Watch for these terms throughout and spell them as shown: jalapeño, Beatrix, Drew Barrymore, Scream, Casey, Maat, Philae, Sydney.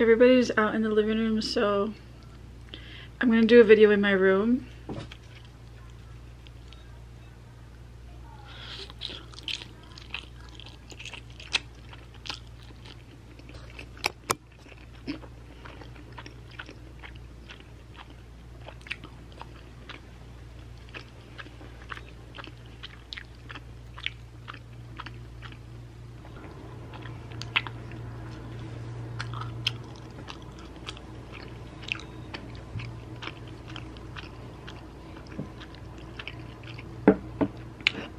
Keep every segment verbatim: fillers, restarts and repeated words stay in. Everybody was out in the living room, so I'm gonna do a video in my room.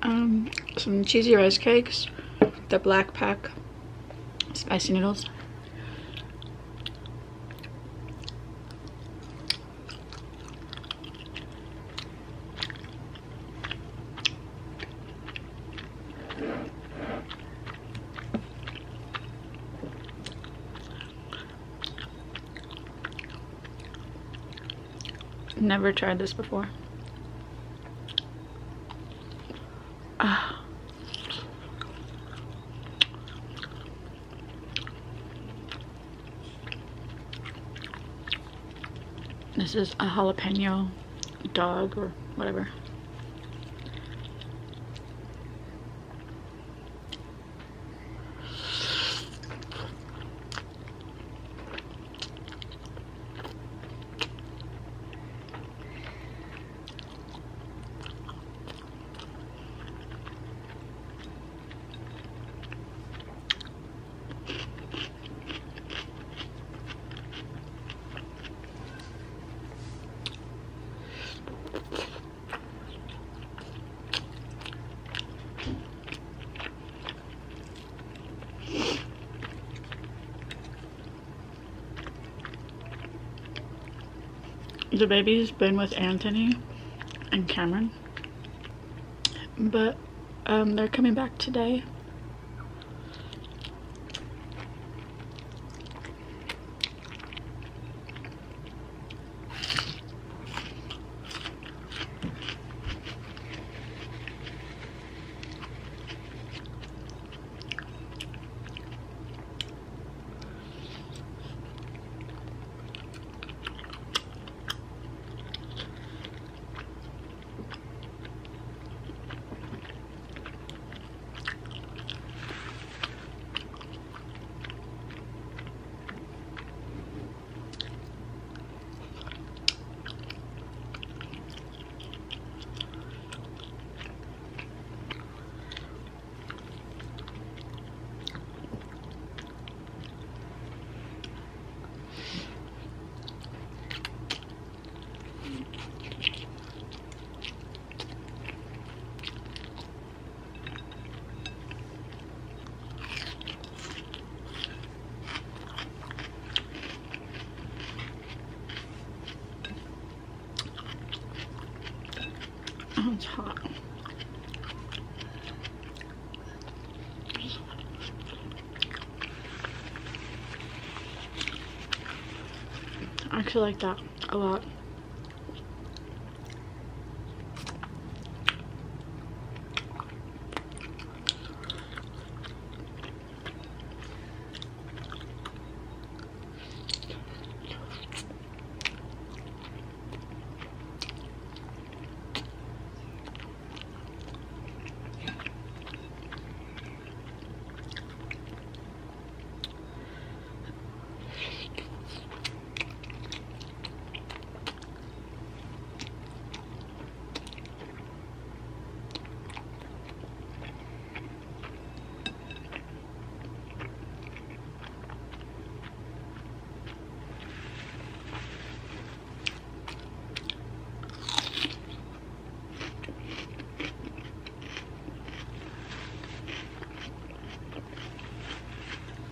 Um, some cheesy rice cakes, the black pack, spicy noodles. Never tried this before. This is a jalapeno dog or whatever. The baby's been with Anthony and Cameron, but um, they're coming back today. It's hot. I actually like that a lot.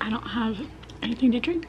I don't have anything to drink.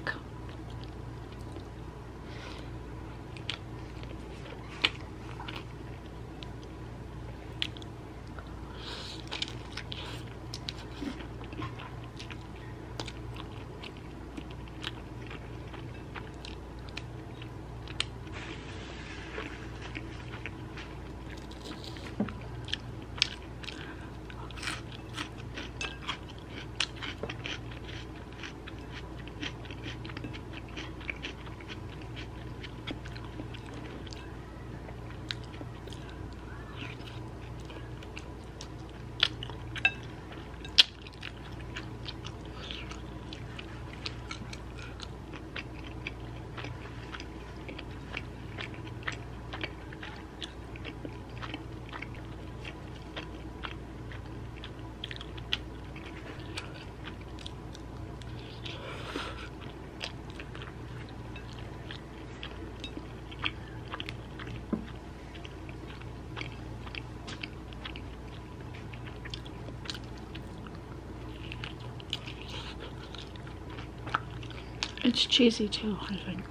It's cheesy too, I think.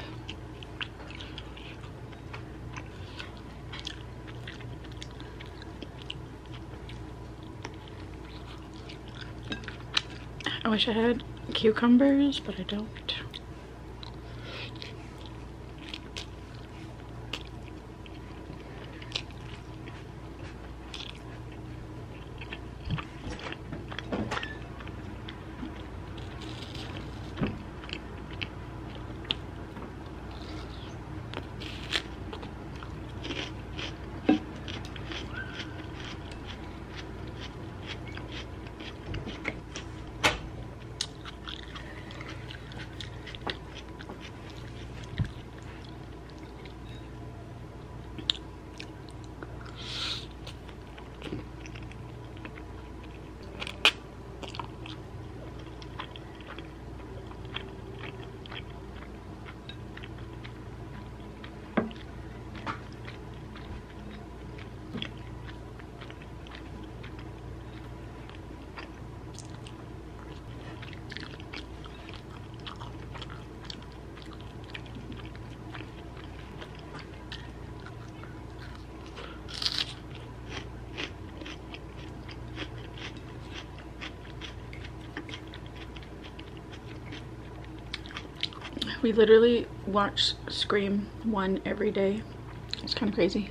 I wish I had cucumbers, but I don't. We literally watch Scream one every day. It's kind of crazy.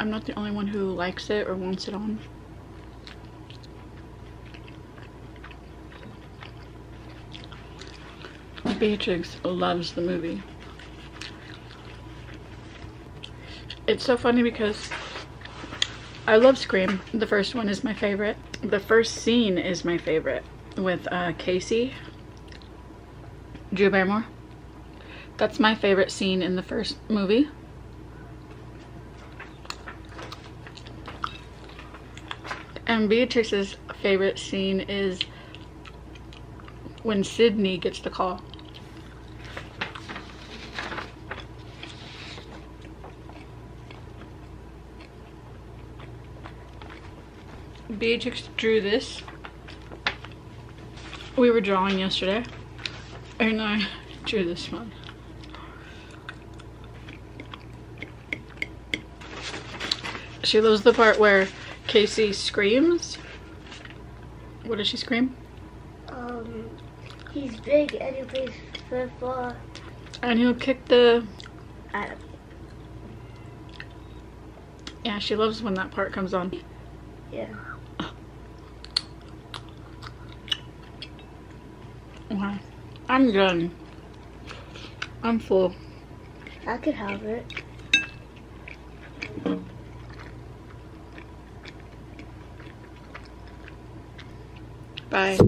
I'm not the only one who likes it or wants it on. Beatrix loves the movie. It's so funny because I love Scream. The first one is my favorite. The first scene is my favorite with uh, Casey, Drew Barrymore. That's my favorite scene in the first movie. And Beatrix's favorite scene is when Sydney gets the call. Beatrix drew this. We were drawing yesterday, and I drew this one. She loves the part where Casey screams. What does she scream? Um, he's big and he plays football. And he'll kick the... I don't know. Yeah, she loves when that part comes on. Yeah. Okay. I'm done. I'm full. I could have it. Bye.